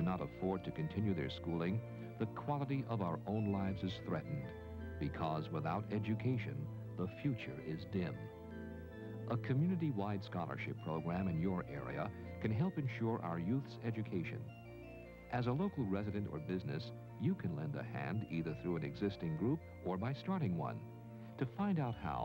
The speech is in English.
cannot afford to continue their schooling, the quality of our own lives is threatened, because without education, the future is dim. A community-wide scholarship program in your area can help ensure our youth's education. As a local resident or business, you can lend a hand either through an existing group or by starting one. To find out how,